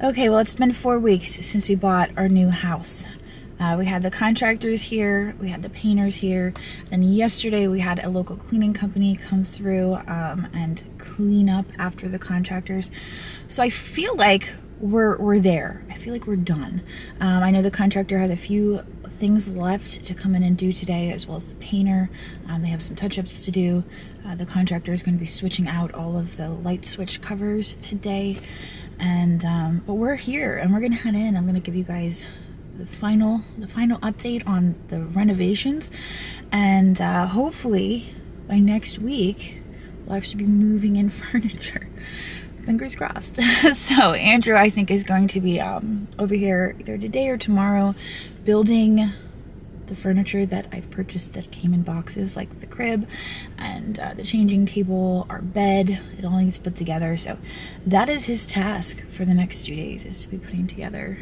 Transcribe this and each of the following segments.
Okay, well, it's been 4 weeks since we bought our new house. We had the contractors here, we had the painters here, and yesterday we had a local cleaning company come through and clean up after the contractors. So I feel like we're there. I feel like we're done. I know the contractor has a few things left to come in and do today, as well as the painter. They have some touch-ups to do. The contractor is going to be switching out all of the light switch covers today, and but we're here and we're gonna head in. I'm gonna give you guys the final update on the renovations, and hopefully by next week we'll actually be moving in furniture. Fingers crossed. So Andrew, I think, is going to be over here either today or tomorrow building the furniture that I've purchased that came in boxes, like the crib and the changing table, our bed. It all needs put together. So that is his task for the next 2 days, is to be putting together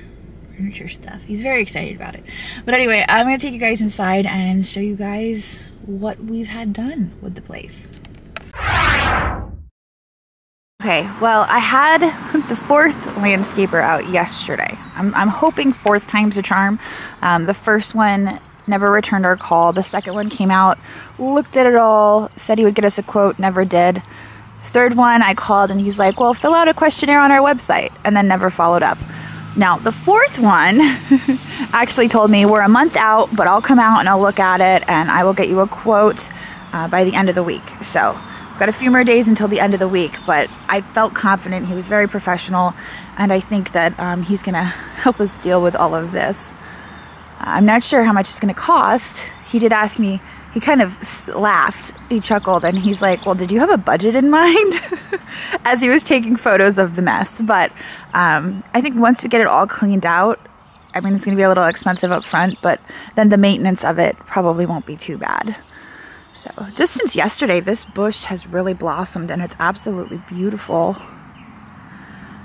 furniture stuff. He's very excited about it. But anyway, I'm going to take you guys inside and show you guys what we've had done with the place. Okay, well, I had the fourth landscaper out yesterday. I'm hoping fourth time's a charm. The first one never returned our call. The second one came out, looked at it all, said he would get us a quote, never did. Third one, I called and he's like, well, fill out a questionnaire on our website, and then never followed up. Now, the fourth one actually told me, we're a month out, but I'll come out and I'll look at it and I will get you a quote by the end of the week. So got a few more days until the end of the week, but I felt confident. He was very professional, and I think that he's gonna help us deal with all of this. I'm not sure how much it's gonna cost. He did ask me, he kind of laughed, he chuckled, and he's like, well, did you have a budget in mind? As he was taking photos of the mess. But I think once we get it all cleaned out, I mean, it's gonna be a little expensive up front, but then the maintenance of it probably won't be too bad. So just since yesterday, this bush has really blossomed and it's absolutely beautiful.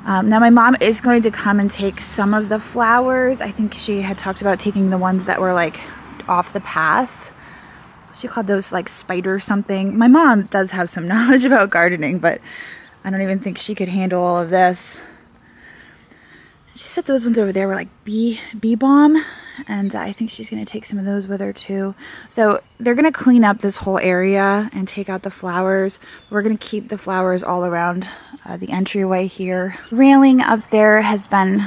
Now my mom is going to come and take some of the flowers. I think she had talked about taking the ones that were like off the path. She called those like spider something. My mom does have some knowledge about gardening, but I don't even think she could handle all of this. She said those ones over there were like bee balm, and I think she's going to take some of those with her too. So they're going to clean up this whole area and take out the flowers. We're going to keep the flowers all around the entryway here. Railing up there has been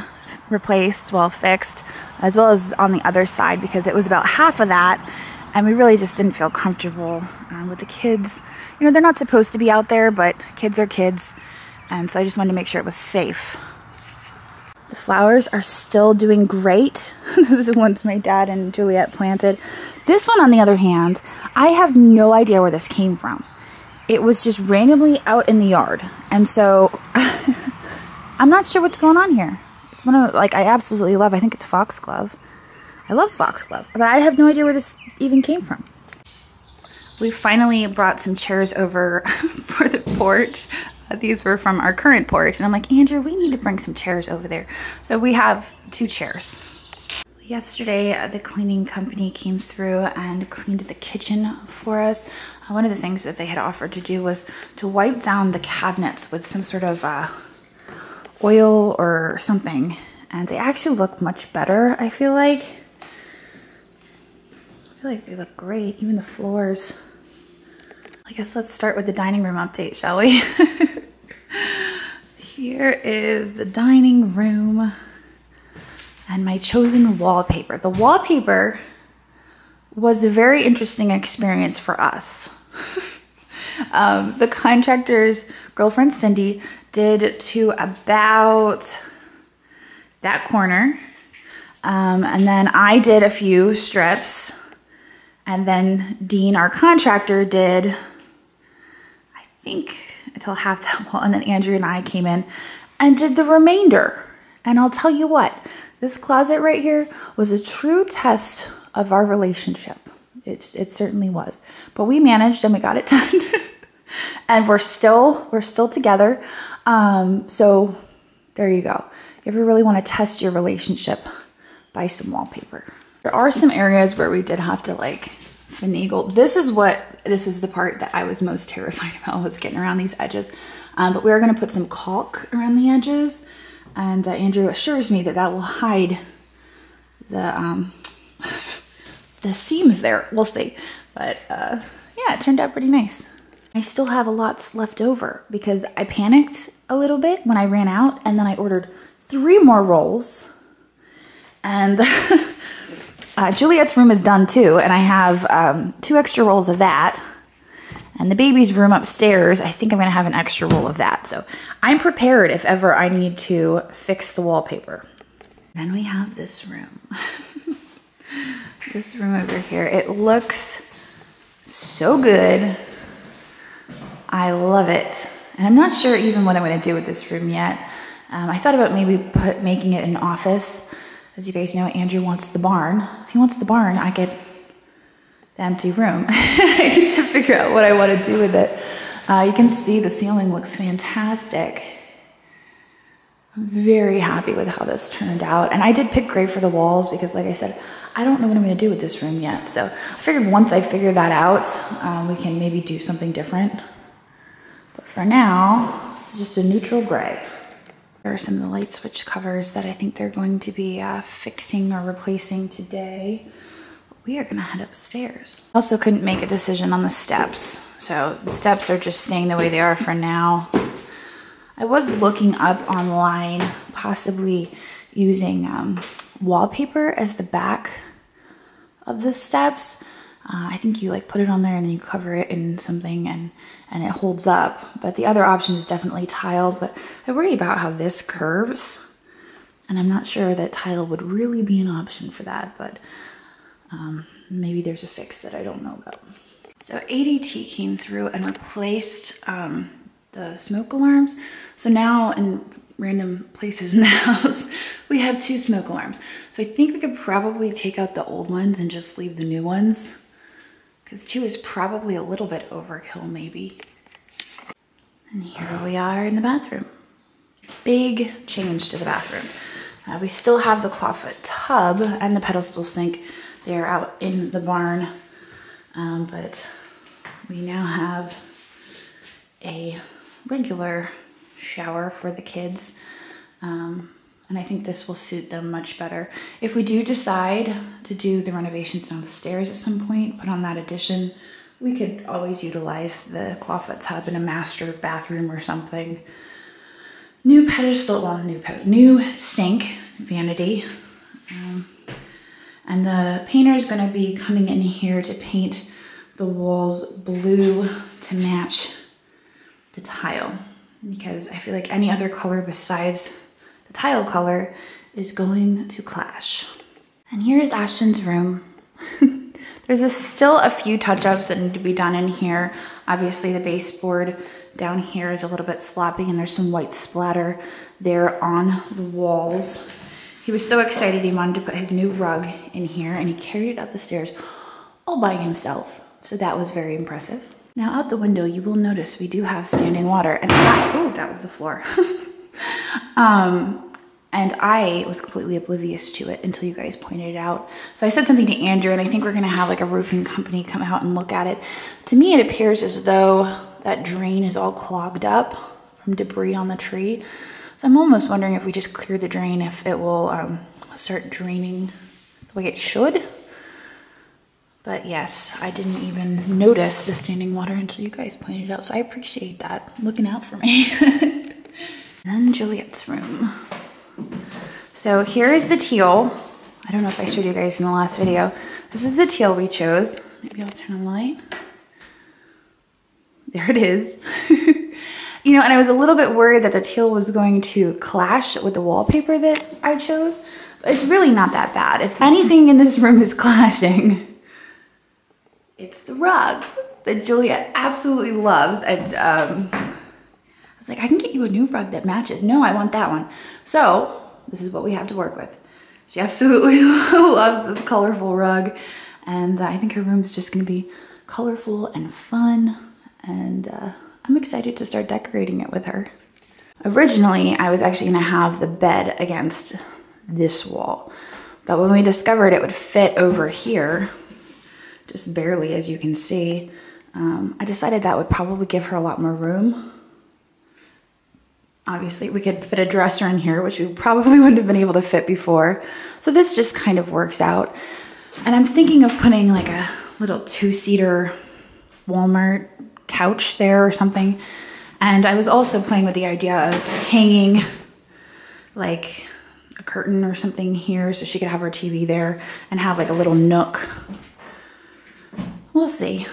replaced, well, fixed, as well as on the other side, because it was about half of that, and we really just didn't feel comfortable with the kids. You know, they're not supposed to be out there, but kids are kids, and so I just wanted to make sure it was safe. The flowers are still doing great. Those are the ones my dad and Juliet planted. This one, on the other hand, I have no idea where this came from. It was just randomly out in the yard. And so I'm not sure what's going on here. It's one of, like, I absolutely love. I think it's foxglove. I love foxglove, but I have no idea where this even came from. We finally brought some chairs over for the porch. These were from our current porch, and I'm like, Andrew, we need to bring some chairs over there. So we have 2 chairs. Yesterday, the cleaning company came through and cleaned the kitchen for us. One of the things that they had offered to do was to wipe down the cabinets with some sort of oil or something, and they actually look much better, I feel like. I feel like they look great, even the floors. I guess let's start with the dining room update, shall we? Here is the dining room and my chosen wallpaper. The wallpaper was a very interesting experience for us. The contractor's girlfriend, Cindy, did to about that corner. And then I did a few strips. And then Dean, our contractor, did, I think, until half that wall, and then Andrew and I came in and did the remainder. And I'll tell you what, this closet right here was a true test of our relationship. It certainly was, but we managed and we got it done. And we're still together. So there you go. If you really want to test your relationship, buy some wallpaper. There are some areas where we did have to like finagle. This is the part that I was most terrified about, was getting around these edges. But we are going to put some caulk around the edges. And Andrew assures me that that will hide the seams there. We'll see. But yeah, it turned out pretty nice. I still have a lot left over because I panicked a little bit when I ran out, and then I ordered 3 more rolls. And Juliet's room is done too, and I have 2 extra rolls of that. And the baby's room upstairs, I think I'm gonna have an extra roll of that. So I'm prepared if ever I need to fix the wallpaper. Then we have this room. This room over here, it looks so good. I love it. And I'm not sure even what I'm gonna do with this room yet. I thought about maybe making it an office. As you guys know, Andrew wants the barn. If he wants the barn, I get the empty room. I get to figure out what I want to do with it. You can see the ceiling looks fantastic. I'm very happy with how this turned out. And I did pick gray for the walls because, like I said, I don't know what I'm going to do with this room yet. So I figured once I figure that out, we can maybe do something different. But for now, it's just a neutral gray. There are some of the light switch covers that I think they're going to be fixing or replacing today. We are gonna head upstairs. Also couldn't make a decision on the steps. So the steps are just staying the way they are for now. I was looking up online, possibly using wallpaper as the back of the steps. I think you like put it on there and then you cover it in something and it holds up. But the other option is definitely tiled, but I worry about how this curves. And I'm not sure that tile would really be an option for that, but maybe there's a fix that I don't know about. So ADT came through and replaced the smoke alarms. So now in random places in the house, we have 2 smoke alarms. So I think we could probably take out the old ones and just leave the new ones, because 2 is probably a little bit overkill maybe. And here we are in the bathroom. Big change to the bathroom. We still have the clawfoot tub and the pedestal sink. They're out in the barn, but we now have a regular shower for the kids, and I think this will suit them much better. If we do decide to do the renovations downstairs at some point, put on that addition, we could always utilize the clawfoot tub in a master bathroom or something. New pedestal, well, new sink, vanity. And the painter is going to be coming in here to paint the walls blue to match the tile, because I feel like any other color besides the tile color is going to clash. And here is Ashton's room. There's still a few touch-ups that need to be done in here. Obviously the baseboard down here is a little bit sloppy and there's some white splatter there on the walls. He was so excited he wanted to put his new rug in here, and he carried it up the stairs all by himself. So that was very impressive. Now out the window, you will notice we do have standing water, and oh, that was the floor. And I was completely oblivious to it until you guys pointed it out. So I said something to Andrew, and I think we're gonna have like a roofing company come out and look at it. To me, it appears as though that drain is all clogged up from debris on the tree. So I'm almost wondering if we just clear the drain, if it will start draining the way it should. But yes, I didn't even notice the standing water until you guys pointed it out. So I appreciate that, looking out for me. And then Juliet's room. So here is the teal. I don't know if I showed you guys in the last video. This is the teal we chose. Maybe I'll turn on the light. There it is. You know, and I was a little bit worried that the teal was going to clash with the wallpaper that I chose. But it's really not that bad. If anything in this room is clashing, it's the rug that Juliet absolutely loves. And I was like, I can get you a new rug that matches. No, I want that one. So this is what we have to work with. She absolutely loves this colorful rug. And I think her room's just gonna be colorful and fun, and I'm excited to start decorating it with her. Originally, I was actually gonna have the bed against this wall, but when we discovered it would fit over here, just barely as you can see, I decided that would probably give her a lot more room. Obviously we could fit a dresser in here, which we probably wouldn't have been able to fit before. So this just kind of works out. And I'm thinking of putting like a little two-seater Walmart couch there or something. And I was also playing with the idea of hanging like a curtain or something here so she could have her TV there and have like a little nook. We'll see.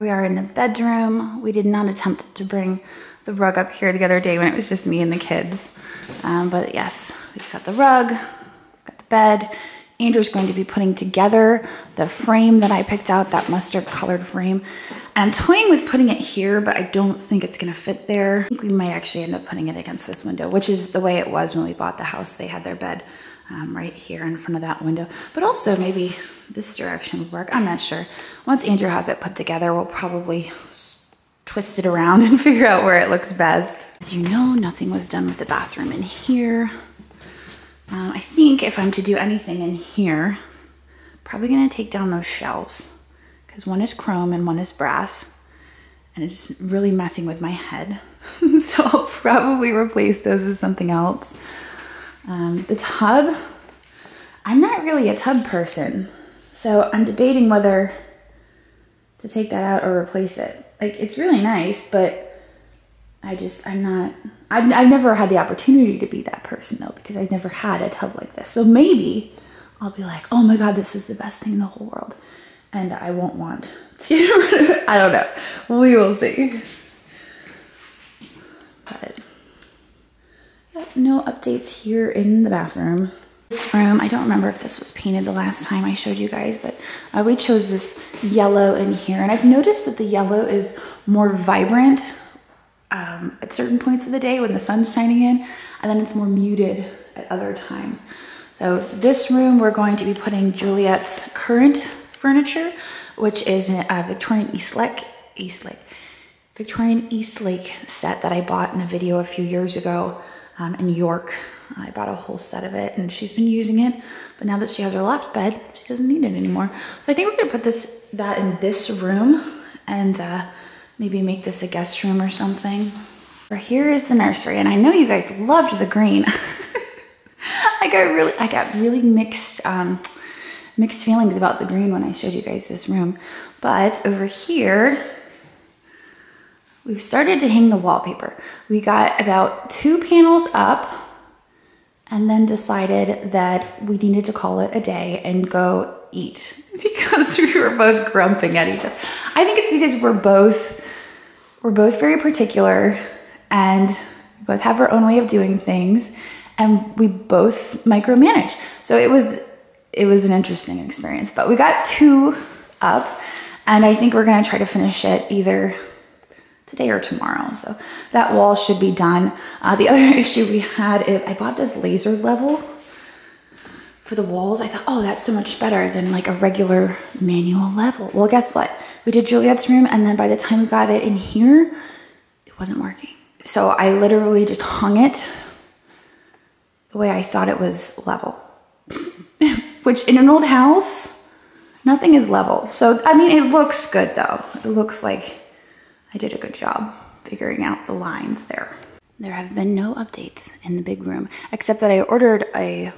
We are in the bedroom. We did not attempt to bring the rug up here the other day when it was just me and the kids. But yes, we've got the rug, got the bed. Andrew's going to be putting together the frame that I picked out, that mustard colored frame. And I'm toying with putting it here, but I don't think it's gonna fit there. I think we might actually end up putting it against this window, which is the way it was when we bought the house. They had their bed right here in front of that window. But also maybe this direction would work, I'm not sure. Once Andrew has it put together, we'll probably twist it around and figure out where it looks best. As you know, nothing was done with the bathroom in here. I think if I'm to do anything in here, probably gonna take down those shelves because one is chrome and one is brass and it's really messing with my head. So I'll probably replace those with something else. The tub, I'm not really a tub person. So I'm debating whether to take that out or replace it. Like it's really nice, but I've never had the opportunity to be that person though, because I've never had a tub like this. So maybe I'll be like, oh my God, this is the best thing in the whole world. And I won't want to get rid of it. I don't know, we will see. But yeah, no updates here in the bathroom. This room, I don't remember if this was painted the last time I showed you guys, but we chose this yellow in here. And I've noticed that the yellow is more vibrant at certain points of the day when the sun's shining in, and then it's more muted at other times. So this room, we're going to be putting Juliet's current furniture, which is a Victorian Eastlake set that I bought in a video a few years ago in York. I bought a whole set of it and she's been using it, but now that she has her loft bed, she doesn't need it anymore. So I think we're gonna put that in this room and maybe make this a guest room or something. Here is the nursery, and I know you guys loved the green. I got really mixed feelings about the green when I showed you guys this room. But over here, we've started to hang the wallpaper. We got about 2 panels up and then decided that we needed to call it a day and go eat because we were both grumping at each other. I think it's because we're both very particular and we both have our own way of doing things and we both micromanage. So it was an interesting experience, but we got 2 up and I think we're gonna try to finish it either today or tomorrow. So that wall should be done. The other issue we had is I bought this laser level for the walls. I thought, oh, that's so much better than like a regular manual level. Well, guess what? We did Juliet's room and then by the time we got it in here, it wasn't working. So I literally just hung it the way I thought it was level, which in an old house, nothing is level. So, I mean, it looks good though. It looks like I did a good job figuring out the lines there. There have been no updates in the big room, except that I ordered a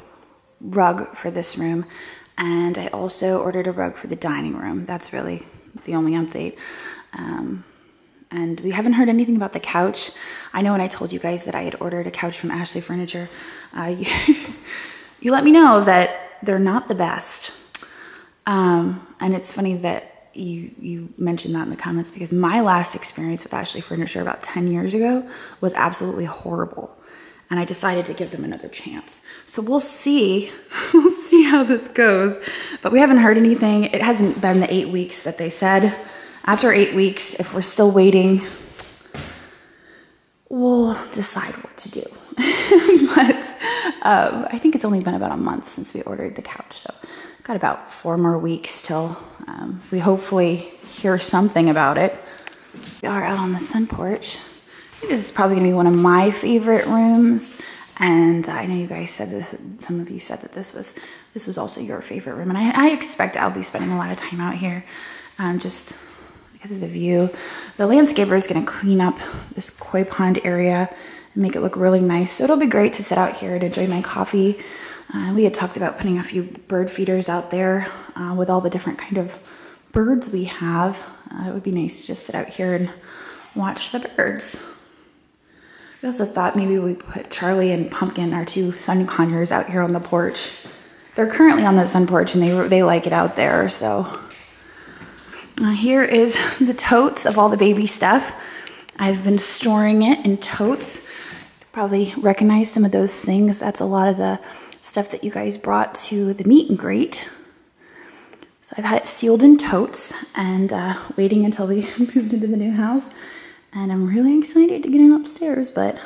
rug for this room and I also ordered a rug for the dining room. That's really the only update. And we haven't heard anything about the couch. I know when I told you guys that I had ordered a couch from Ashley Furniture, you let me know that they're not the best. And it's funny that you mentioned that in the comments because my last experience with Ashley Furniture about 10 years ago was absolutely horrible. And I decided to give them another chance. So we'll see how this goes. But we haven't heard anything. It hasn't been the 8 weeks that they said. After 8 weeks, if we're still waiting, we'll decide what to do. But I think it's only been about a month since we ordered the couch. So we've got about 4 more weeks till we hopefully hear something about it. We are out on the sun porch. This is probably gonna be one of my favorite rooms. And I know you guys said this, some of you said that this was also your favorite room. And I expect I'll be spending a lot of time out here just because of the view. The landscaper is gonna clean up this koi pond area and make it look really nice. So it'll be great to sit out here and enjoy my coffee. We had talked about putting a few bird feeders out there with all the different kind of birds we have. It would be nice to just sit out here and watch the birds. We also thought maybe we put Charlie and Pumpkin, our two sun conures, out here on the porch. They're currently on the sun porch and they like it out there, so. Here is the totes of all the baby stuff. I've been storing it in totes. You probably recognize some of those things. That's a lot of the stuff that you guys brought to the meet and greet. So I've had it sealed in totes and waiting until we moved into the new house. And I'm really excited to get it upstairs, but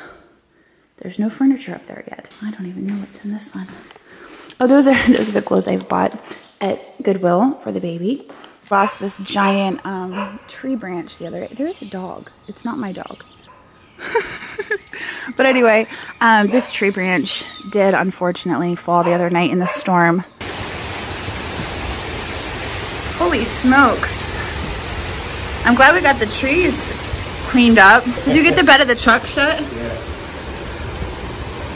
there's no furniture up there yet. I don't even know what's in this one. Oh, those are the clothes I've bought at Goodwill for the baby. Lost this giant tree branch the other day. There is a dog. It's not my dog. But anyway, this tree branch did unfortunately fall the other night in the storm. Holy smokes. I'm glad we got the trees cleaned up. Did you get the bed of the truck shut? Yeah.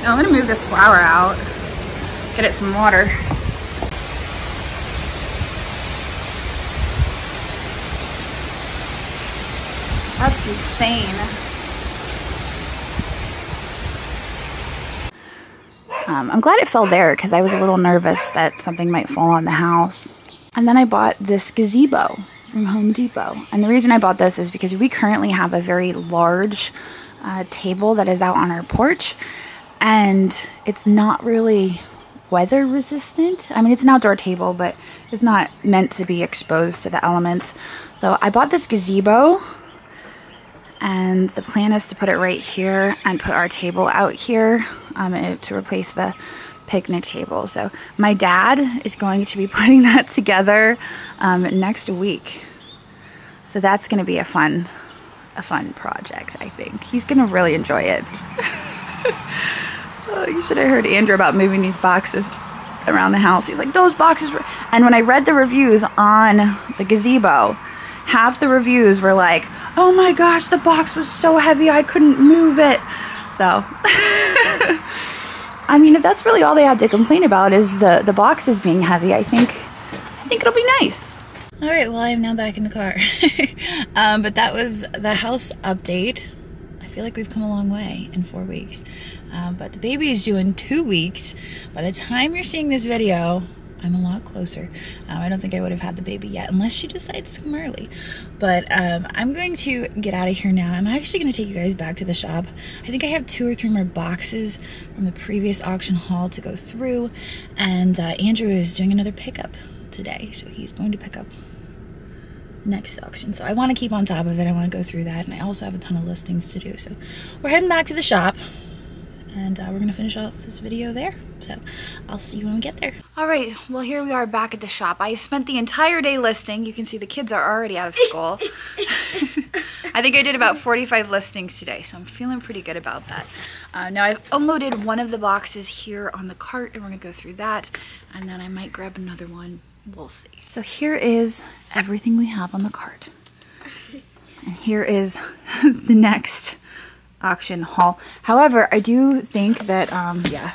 Now I'm gonna move this flower out. Get it some water. That's insane. I'm glad it fell there because I was a little nervous that something might fall on the house. And then I bought this gazebo from Home Depot. And the reason I bought this is because we currently have a very large table that is out on our porch. And it's not really weather resistant. I mean, it's an outdoor table, but it's not meant to be exposed to the elements. So I bought this gazebo. And the plan is to put it right here and put our table out here to replace the picnic table. So my dad is going to be putting that together next week. So that's going to be a fun project, I think. He's going to really enjoy it. Oh, you should have heard Andrew about moving these boxes around the house. He's like, those boxes were... And when I read the reviews on the gazebo, half the reviews were like, oh my gosh, the box was so heavy I couldn't move it. So I mean, if that's really all they had to complain about is the boxes being heavy, I think it'll be nice. All right, well, I'm now back in the car. But that was the house update. I feel like we've come a long way in 4 weeks, but the baby is due in 2 weeks. By the time you're seeing this video, I'm a lot closer. I don't think I would have had the baby yet unless she decides to come early. But I'm going to get out of here now. I'm actually going to take you guys back to the shop. I think I have 2 or 3 more boxes from the previous auction haul to go through. And Andrew is doing another pickup today. So he's going to pick up next auction. So I want to keep on top of it. I want to go through that. And I also have a ton of listings to do. So we're heading back to the shop. And we're gonna finish off this video there. So I'll see you when we get there. All right, well, here we are back at the shop. I spent the entire day listing. You can see the kids are already out of school. I think I did about 45 listings today, so I'm feeling pretty good about that. Now I've unloaded one of the boxes here on the cart, and we're gonna go through that, and then I might grab another one, we'll see. So here is everything we have on the cart. And here is the next auction haul. However, I do think that yeah,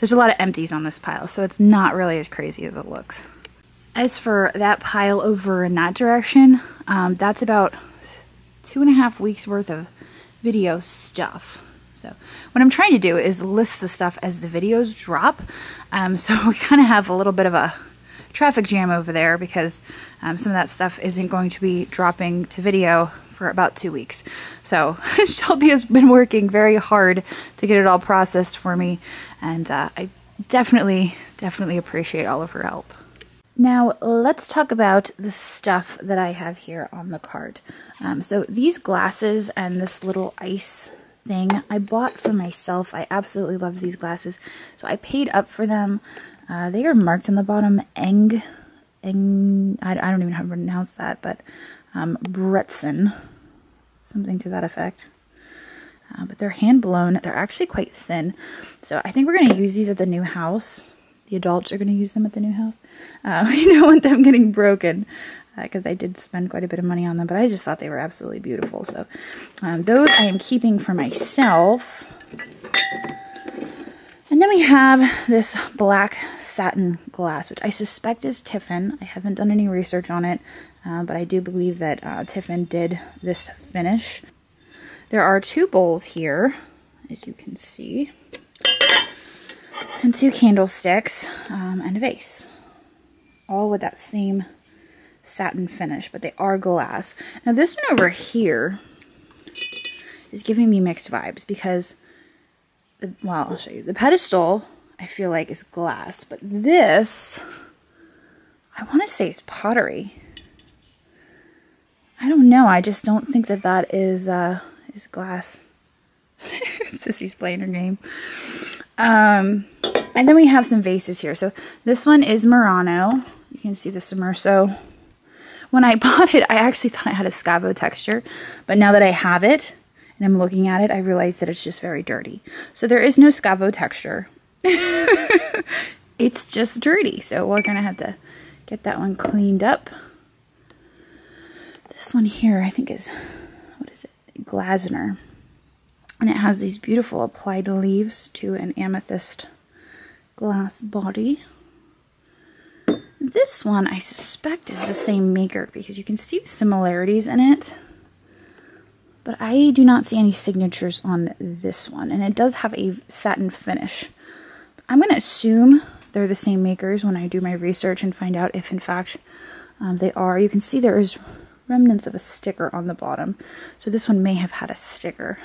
there's a lot of empties on this pile, so it's not really as crazy as it looks. As for that pile over in that direction, that's about 2.5 weeks worth of video stuff. So what I'm trying to do is list the stuff as the videos drop, so we kind of have a little bit of a traffic jam over there because some of that stuff isn't going to be dropping to video for about 2 weeks. So Shelby has been working very hard to get it all processed for me, and I definitely appreciate all of her help. Now let's talk about the stuff that I have here on the cart. So these glasses and this little ice thing I bought for myself. I absolutely love these glasses, so I paid up for them. They are marked on the bottom, I don't even know how to pronounce that, but Bretzen, something to that effect. But they're hand blown. They're actually quite thin. So I think we're going to use these at the new house. The adults are going to use them at the new house. We don't want them getting broken. because I did spend quite a bit of money on them, but I just thought they were absolutely beautiful. So those I am keeping for myself. And then we have this black satin glass, which I suspect is Tiffin. I haven't done any research on it, but I do believe that Tiffin did this finish. There are two bowls here, as you can see, and two candlesticks and a vase, all with that same satin finish, but they are glass. Now this one over here is giving me mixed vibes because, well, I'll show you. The pedestal, I feel like, is glass, but this, I want to say it's pottery. I don't know. I just don't think that that is glass. Sissy's playing her game. And then we have some vases here. So this one is Murano. You can see the submerso. When I bought it, I actually thought I had a Scavo texture, but now that I have it and I'm looking at it, I realize that it's just very dirty. So there is no Scavo texture. It's just dirty. So we're going to have to get that one cleaned up. This one here, I think is, what is it? Glasner. And it has these beautiful applied leaves to an amethyst glass body. This one, I suspect, is the same maker because you can see the similarities in it. But I do not see any signatures on this one. And it does have a satin finish. I'm going to assume they're the same makers when I do my research and find out if, in fact, they are. You can see there is remnants of a sticker on the bottom. So this one may have had a sticker.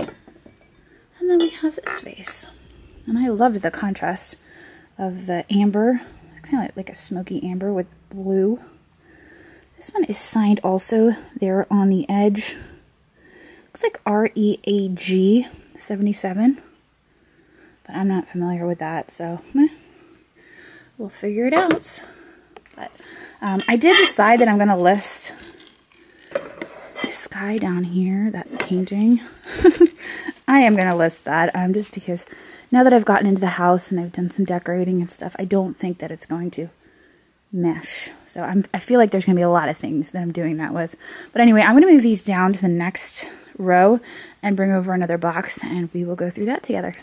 And then we have this vase. And I loved the contrast of the amber. It's kind of like a smoky amber with blue. This one is signed also there on the edge. Looks like REAG 77. But I'm not familiar with that, so we'll figure it out. But I did decide that I'm going to list this guy down here, that painting. I am going to list that just because now that I've gotten into the house and I've done some decorating and stuff, I don't think that it's going to mesh. So I feel like there's going to be a lot of things that I'm doing that with. But anyway, I'm going to move these down to the next row and bring over another box and we will go through that together.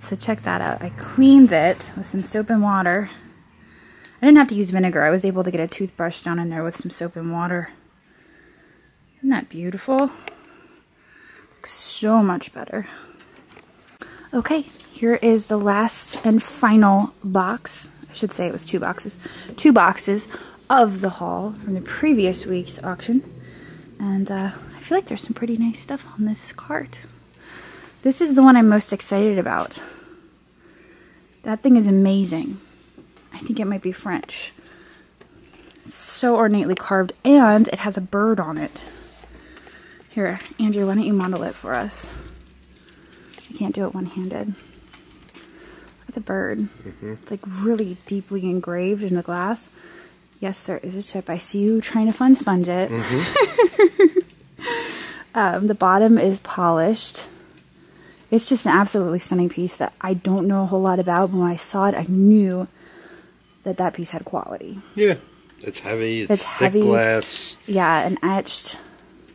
So check that out. I cleaned it with some soap and water. I didn't have to use vinegar. I was able to get a toothbrush down in there with some soap and water. Isn't that beautiful? Looks so much better. Okay, here is the last and final box. I should say it was two boxes. Two boxes of the haul from the previous week's auction. And I feel like there's some pretty nice stuff on this cart. This is the one I'm most excited about. That thing is amazing. I think it might be French. It's so ornately carved, and it has a bird on it. Here, Andrew, why don't you model it for us? I can't do it one-handed. Look at the bird. It's like really deeply engraved in the glass. Yes, there is a chip. I see you trying to fun sponge it. The bottom is polished. It's just an absolutely stunning piece that I don't know a whole lot about, but when I saw it, I knew that that piece had quality. Yeah. It's heavy. It's thick glass. Yeah, and etched.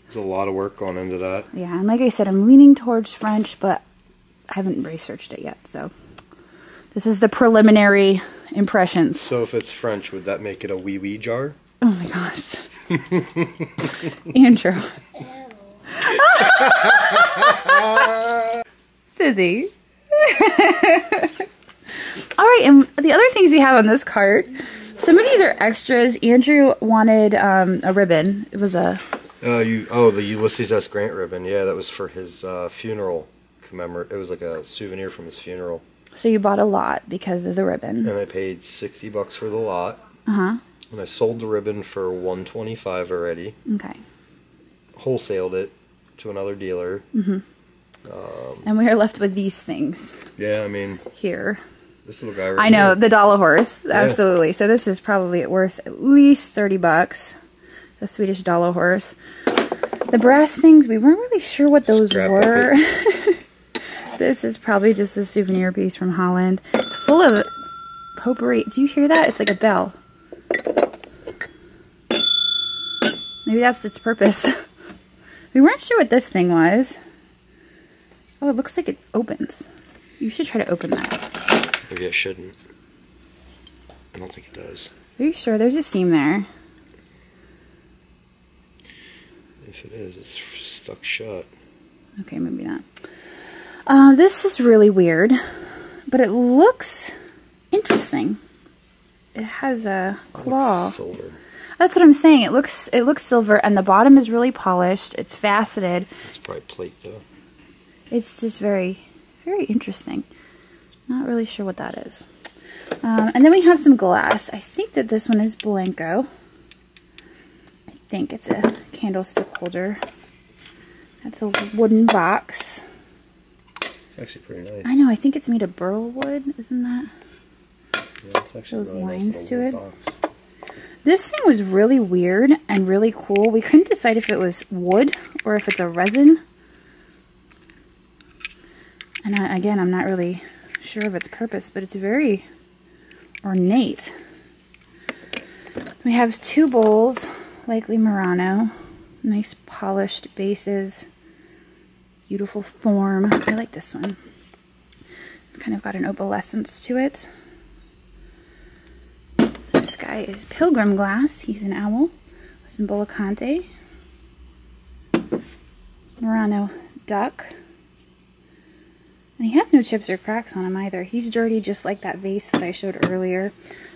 There's a lot of work going into that. Yeah, and like I said, I'm leaning towards French, but I haven't researched it yet. So this is the preliminary impressions. So if it's French, would that make it a wee-wee jar? Oh my gosh. Andrew. Sissy. All right, and the other things we have on this cart, some of these are extras. Andrew wanted a ribbon. It was a... the Ulysses S. Grant ribbon. Yeah, that was for his funeral. It was like a souvenir from his funeral. So you bought a lot because of the ribbon. And I paid $60 for the lot. Uh-huh. And I sold the ribbon for $125 already. Okay. Wholesaled it to another dealer. And we are left with these things. Yeah, I mean... Here. This little guy right I know, here. The Dala horse. Absolutely. Yeah. So this is probably worth at least $30. The Swedish Dala horse. The brass things, we weren't really sure what those were. This is probably just a souvenir piece from Holland. It's full of potpourri. Do you hear that? It's like a bell. Maybe that's its purpose. We weren't sure what this thing was. Oh, it looks like it opens. You should try to open that. Maybe it shouldn't. I don't think it does. Are you sure? There's a seam there. If it is, it's stuck shut. Okay, maybe not. This is really weird, but it looks interesting. It has a claw. It looks silver. That's what I'm saying. It looks silver, and the bottom is really polished. It's faceted. It's probably plate, though. It's just very, very interesting. Not really sure what that is. And then we have some glass. I think that this one is Blanco. I think it's a candlestick holder. That's a wooden box. It's actually pretty nice. I know. I think it's made of burl wood, isn't that? Yeah, it's actually those really lines nice to it. Box. This thing was really weird and really cool. We couldn't decide if it was wood or if it's a resin. And again, I'm not really sure of its purpose, but it's very ornate. We have two bowls, likely Murano. Nice polished bases. Beautiful form. I like this one. It's kind of got an opalescence to it. This guy is Pilgrim Glass. He's an owl with some bolacante. Murano duck. And he has no chips or cracks on him either. He's dirty just like that vase that I showed earlier.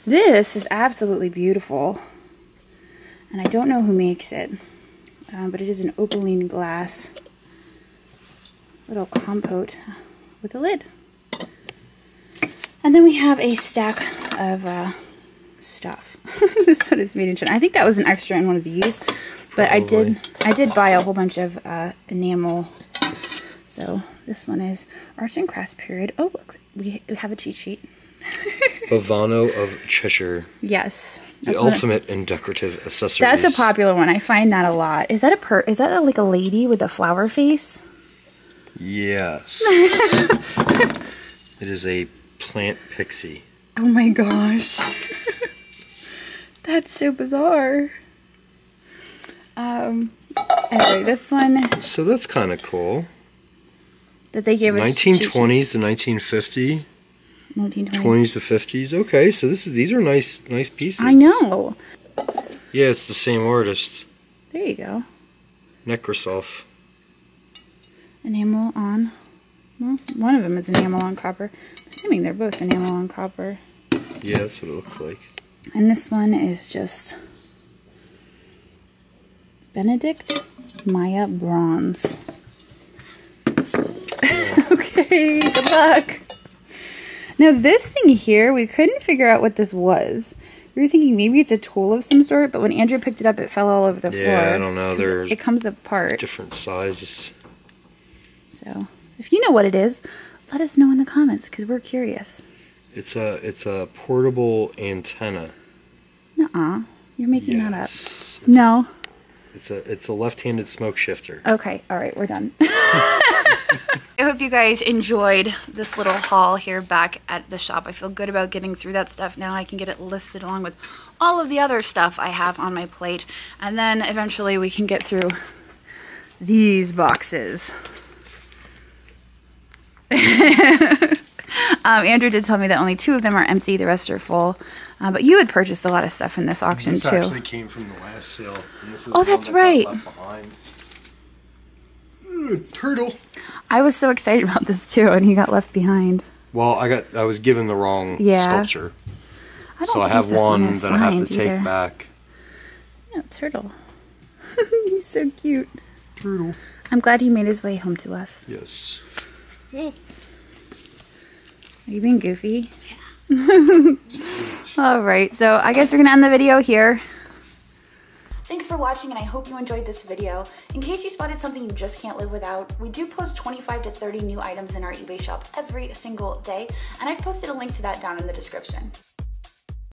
This is absolutely beautiful. And I don't know who makes it. But it is an opaline glass. Little compote with a lid. And then we have a stack of... stuff. This one is made in China. I think that was an extra in one of these, but probably. I did buy a whole bunch of enamel. So this one is Arts and Crafts period. Oh look, we have a cheat sheet. Bavano of Cheshire. Yes, the ultimate in decorative accessories. That's a popular one. I find that a lot. Is that a like a lady with a flower face? Yes. It is a plant pixie. Oh my gosh. That's so bizarre. Anyway, this one. So that's kind of cool. That they gave us 1920s to 1950. 1920s to 50s. Okay, so these are nice pieces. I know. Yeah, it's the same artist. There you go. Necrosoff. Enamel on. Well, one of them is enamel on copper. I'm assuming they're both enamel on copper. Yeah, that's what it looks like. And this one is just Benedict Maya bronze. Okay, good luck. Now this thing here, we couldn't figure out what this was. We were thinking maybe it's a tool of some sort, but when Andrew picked it up, it fell all over the floor. Yeah, I don't know. It comes apart. Different sizes. So, if you know what it is, let us know in the comments because we're curious. It's a portable antenna. Nuh-uh. You're making that up. No. It's a left-handed smoke shifter. Okay. All right. We're done. I hope you guys enjoyed this little haul here back at the shop. I feel good about getting through that stuff. Now I can get it listed along with all of the other stuff I have on my plate. And then eventually we can get through these boxes. Andrew did tell me that only 2 of them are empty, the rest are full. But you had purchased a lot of stuff in this auction, too. This actually came from the last sale. And this is oh, that's right. Left behind. Turtle. I was so excited about this, too, and he got left behind. Well, I was given the wrong sculpture. So I have one that I have to take back. Yeah, turtle. He's so cute. Turtle. I'm glad he made his way home to us. Yes. Hey. Are you being goofy? Yeah. All right, so I guess we're gonna end the video here. Thanks for watching, and I hope you enjoyed this video. In case you spotted something you just can't live without, we do post 25 to 30 new items in our eBay shop every single day, and I've posted a link to that down in the description.